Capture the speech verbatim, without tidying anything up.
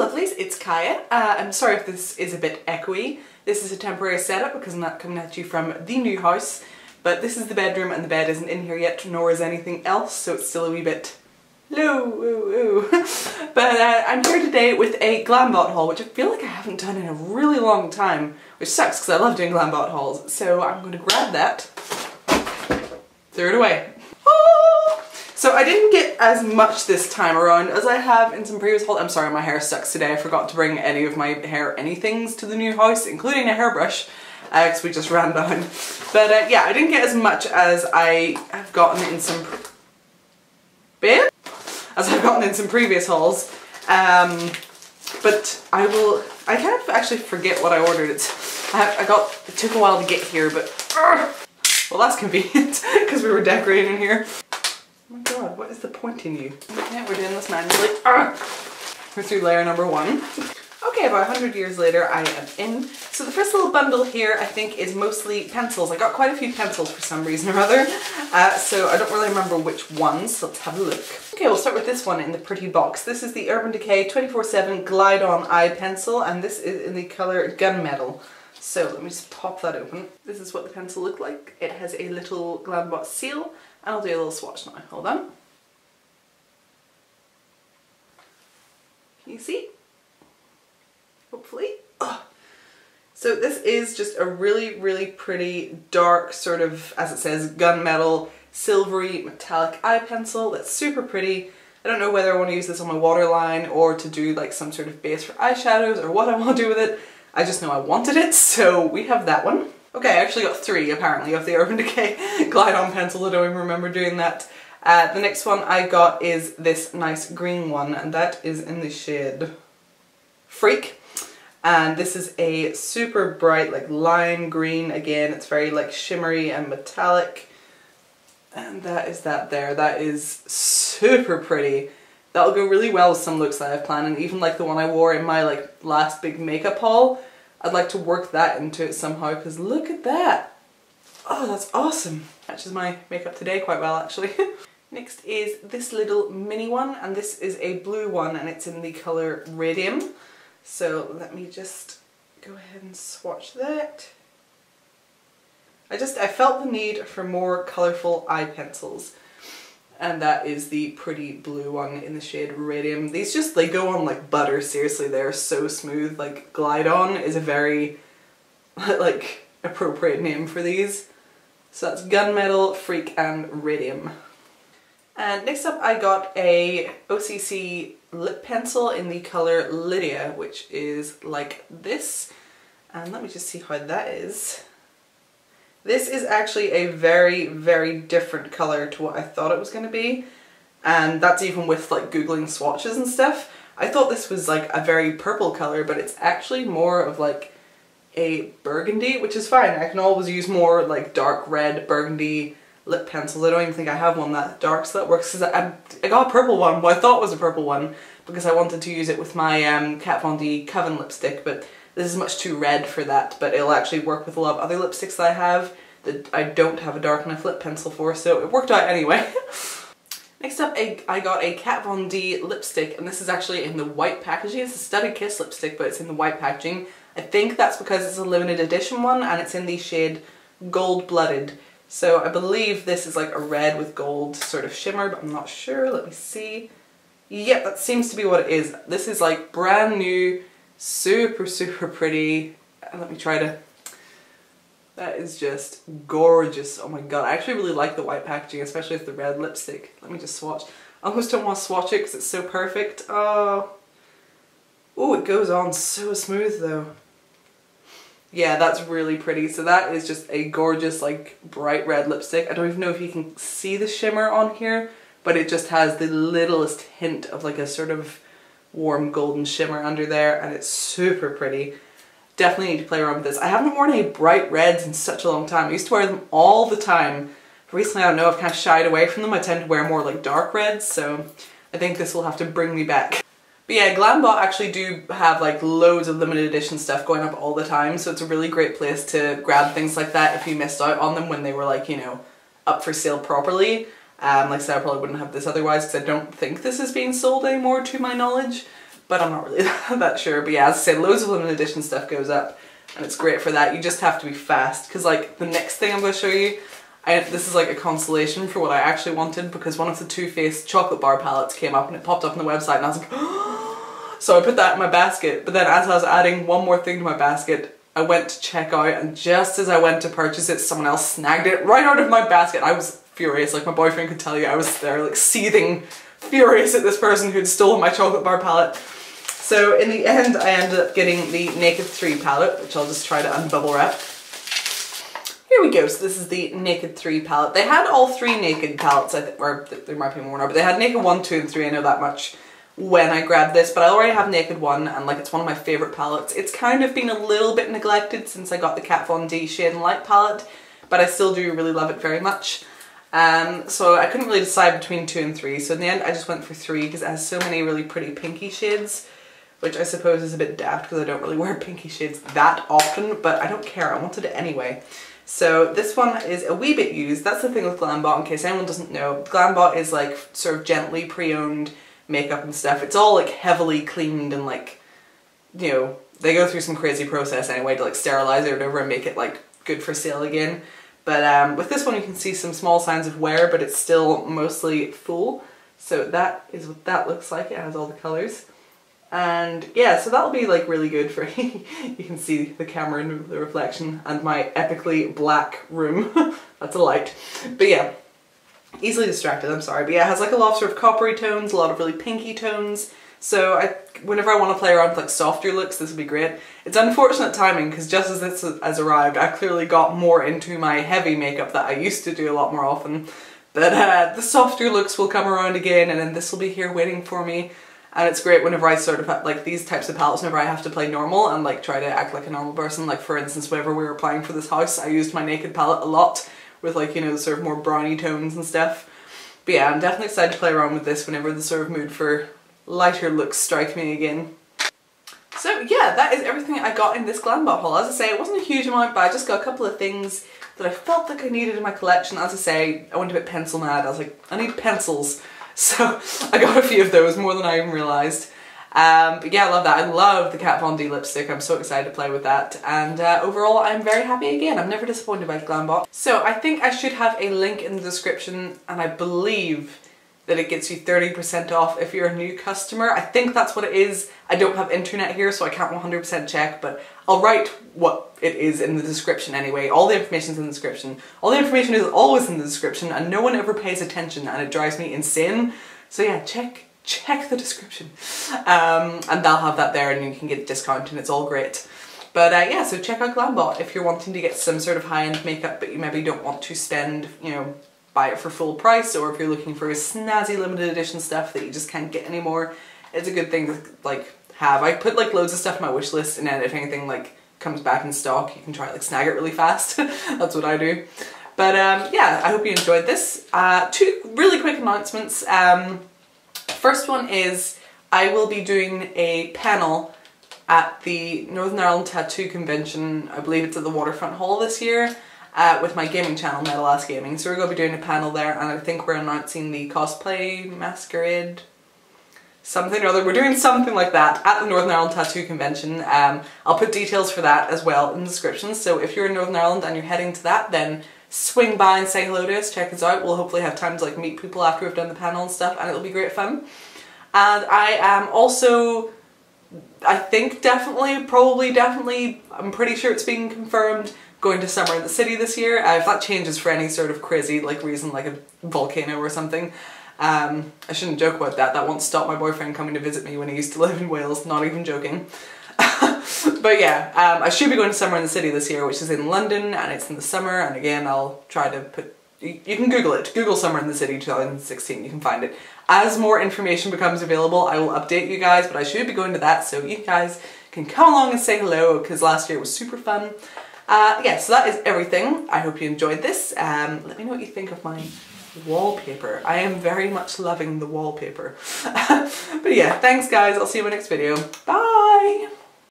Hello lovelies, it's Kaya. Uh, I'm sorry if this is a bit echoey. This is a temporary setup because I'm not coming at you from the new house, but this is the bedroom and the bed isn't in here yet, nor is anything else, so it's still a wee bit low. Ooh, ooh. But uh, I'm here today with a Glambot haul, which I feel like I haven't done in a really long time, which sucks because I love doing Glambot hauls, so I'm going to grab that, throw it away. So I didn't get as much this time around as I have in some previous hauls. I'm sorry, my hair sucks today. I forgot to bring any of my hair anythings to the new house, including a hairbrush, because uh, we just ran down. But uh, yeah, I didn't get as much as I have gotten in some bit as I've gotten in some previous hauls. Um, but I will. I kind of actually forget what I ordered. It's I, have, I got. It took a while to get here, but uh, well, that's convenient because we were decorating here. Oh my god, what is the point in you? Yeah, we're doing this manually. Arrgh! We're through layer number one. Okay, about a hundred years later, I am in. So the first little bundle here, I think, is mostly pencils. I got quite a few pencils for some reason or other, uh, so I don't really remember which ones, so let's have a look. Okay, we'll start with this one in the pretty box. This is the Urban Decay twenty-four seven Glide On Eye Pencil, and this is in the colour Gunmetal. So let me just pop that open. This is what the pencil looked like. It has a little Glambot seal. And I'll do a little swatch now. Hold on. Can you see? Hopefully. Oh. So this is just a really, really pretty dark sort of, as it says, gunmetal, silvery, metallic eye pencil. That's super pretty. I don't know whether I want to use this on my waterline or to do like some sort of base for eyeshadows or what I want to do with it. I just know I wanted it, so we have that one. Okay, I actually got three, apparently, of the Urban Decay Glide-On pencil. I don't even remember doing that. Uh, the next one I got is this nice green one, and that is in the shade Freak. And this is a super bright, like, lime green. Again, it's very, like, shimmery and metallic. And that is that there. That is super pretty. That'll go really well with some looks that I have planned, and even, like, the one I wore in my, like, last big makeup haul. I'd like to work that into it somehow, because look at that! Oh, that's awesome! Matches my makeup today quite well, actually. Next is this little mini one, and this is a blue one, and it's in the colour Radium. So let me just go ahead and swatch that. I just, I felt the need for more colourful eye pencils. And that is the pretty blue one in the shade Radium. These just, they go on like butter, seriously, they're so smooth. Like, Glide On is a very, like, appropriate name for these. So that's Gunmetal, Freak and Radium. And next up I got a O C C lip pencil in the colour Lydia, which is like this. And let me just see how that is. This is actually a very, very different colour to what I thought it was going to be, and that's even with like googling swatches and stuff. I thought this was like a very purple colour, but it's actually more of like a burgundy, which is fine. I can always use more like dark red burgundy lip pencils. I don't even think I have one that dark, so that works. Cause I, I got a purple one, what I thought was a purple one, because I wanted to use it with my um, Kat Von D Coven lipstick, but this is much too red for that, but it'll actually work with a lot of other lipsticks that I have that I don't have a dark enough lip pencil for, so it worked out anyway. Next up, I, I got a Kat Von D lipstick, and this is actually in the white packaging. It's a Studded Kiss lipstick, but it's in the white packaging. I think that's because it's a limited edition one, and it's in the shade Gold Blooded. So I believe this is like a red with gold sort of shimmer, but I'm not sure. Let me see. Yep, that seems to be what it is. This is like brand new, super, super pretty. Let me try to... That is just gorgeous. Oh my god, I actually really like the white packaging, especially with the red lipstick. Let me just swatch. I almost don't want to swatch it because it's so perfect. Oh, oh, it goes on so smooth though. Yeah, that's really pretty. So that is just a gorgeous, like, bright red lipstick. I don't even know if you can see the shimmer on here, but it just has the littlest hint of like a sort of warm golden shimmer under there, and it's super pretty. Definitely need to play around with this. I haven't worn any bright reds in such a long time. I used to wear them all the time. Recently, I don't know, I've kind of shied away from them. I tend to wear more like dark reds, so I think this will have to bring me back. But yeah, Glambot actually do have like loads of limited edition stuff going up all the time, so it's a really great place to grab things like that if you missed out on them when they were like, you know, up for sale properly. Um, like I said, I probably wouldn't have this otherwise because I don't think this is being sold anymore to my knowledge, but I'm not really that sure. But yeah, as I said, loads of limited edition stuff goes up and it's great for that. You just have to be fast, because like the next thing I'm going to show you, I, this is like a consolation for what I actually wanted, because one of the Too Faced chocolate bar palettes came up and it popped up on the website and I was like, oh! So I put that in my basket, but then as I was adding one more thing to my basket, I went to check out, and just as I went to purchase it, someone else snagged it right out of my basket. I was furious, like my boyfriend could tell you, I was there like seething, furious at this person who'd stolen my chocolate bar palette. So in the end I ended up getting the Naked three palette, which I'll just try to unbubble wrap. Here we go, so this is the Naked three palette. They had all three Naked palettes, I think, or there might be more now, but they had Naked one, two and three, I know that much, when I grabbed this, but I already have Naked one and like it's one of my favourite palettes. It's kind of been a little bit neglected since I got the Kat Von D Shade and Light palette, but I still do really love it very much. Um, so I couldn't really decide between two and three, so in the end I just went for three because it has so many really pretty pinky shades, which I suppose is a bit daft because I don't really wear pinky shades that often, but I don't care, I wanted it anyway. So this one is a wee bit used. That's the thing with Glambot, in case anyone doesn't know. Glambot is like sort of gently pre-owned makeup and stuff. It's all like heavily cleaned and like, you know, they go through some crazy process anyway to like sterilize it or whatever and make it like good for sale again. But um, with this one you can see some small signs of wear, but it's still mostly full. So that is what that looks like. It has all the colours. And yeah, so that'll be like really good for, you can see the camera and the reflection and my epically black room. That's a light. But yeah, easily distracted, I'm sorry. But yeah, it has like a lot of sort of coppery tones, a lot of really pinky tones. So I, whenever I want to play around with like softer looks, this would be great. It's unfortunate timing because just as this has arrived, I clearly got more into my heavy makeup that I used to do a lot more often. But uh, the softer looks will come around again, and then this will be here waiting for me. And it's great whenever I sort of have like these types of palettes, whenever I have to play normal and like try to act like a normal person. Like for instance, whenever we were applying for this house, I used my Naked palette a lot with like, you know, the sort of more browny tones and stuff. But yeah, I'm definitely excited to play around with this whenever the sort of mood for lighter looks strike me again. So yeah, that is everything I got in this Glambot haul. As I say, it wasn't a huge amount, but I just got a couple of things that I felt like I needed in my collection. As I say, I went a bit pencil mad. I was like, I need pencils. So I got a few of those, more than I even realised. Um, but yeah, I love that. I love the Kat Von D lipstick. I'm so excited to play with that. And uh, overall, I'm very happy again. I'm never disappointed by Glambot. So I think I should have a link in the description, and I believe that it gets you thirty percent off if you're a new customer. I think that's what it is. I don't have internet here, so I can't one hundred percent check, but I'll write what it is in the description anyway. All the information's in the description. All the information is always in the description, and no one ever pays attention, and it drives me insane. So yeah, check, check the description. Um, and they'll have that there, and you can get a discount, and it's all great. But uh, yeah, so check out Glambot if you're wanting to get some sort of high-end makeup, but you maybe don't want to spend, you know, buy it for full price, or if you're looking for a snazzy limited edition stuff that you just can't get anymore, it's a good thing to like have. I put like loads of stuff on my wish list, and then if anything like comes back in stock, you can try like snag it really fast. That's what I do. But um, yeah, I hope you enjoyed this. Uh, two really quick announcements. Um, first one is I will be doing a panel at the Northern Ireland Tattoo Convention. I believe it's at the Waterfront Hall this year. Uh, with my gaming channel, Metal Ass Gaming. So we're going to be doing a panel there, and I think we're announcing the cosplay masquerade something or other. We're doing something like that at the Northern Ireland Tattoo Convention. Um, I'll put details for that as well in the description. So if you're in Northern Ireland and you're heading to that, then swing by and say hello to us, check us out. We'll hopefully have time to like meet people after we've done the panel and stuff, and it'll be great fun. And I am also, I think definitely, probably definitely, I'm pretty sure it's being confirmed, going to Summer in the City this year. Uh, if that changes for any sort of crazy like reason, like a volcano or something, um, I shouldn't joke about that. That won't stop my boyfriend coming to visit me when he used to live in Wales, not even joking. But yeah, um, I should be going to Summer in the City this year, which is in London, and it's in the summer, and again I'll try to put, you, you can Google it, Google Summer in the City two thousand sixteen, you can find it. As more information becomes available, I will update you guys, but I should be going to that, so you guys can come along and say hello, because last year was super fun. Uh, yeah, so that is everything. I hope you enjoyed this. Um, let me know what you think of my wallpaper. I am very much loving the wallpaper. But yeah, thanks guys. I'll see you in my next video. Bye!